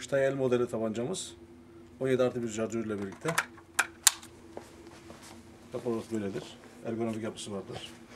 Steyr modeli tabancamız. 17+1 şarjörle birlikte. Kapağı böyledir. Ergonomik yapısı vardır.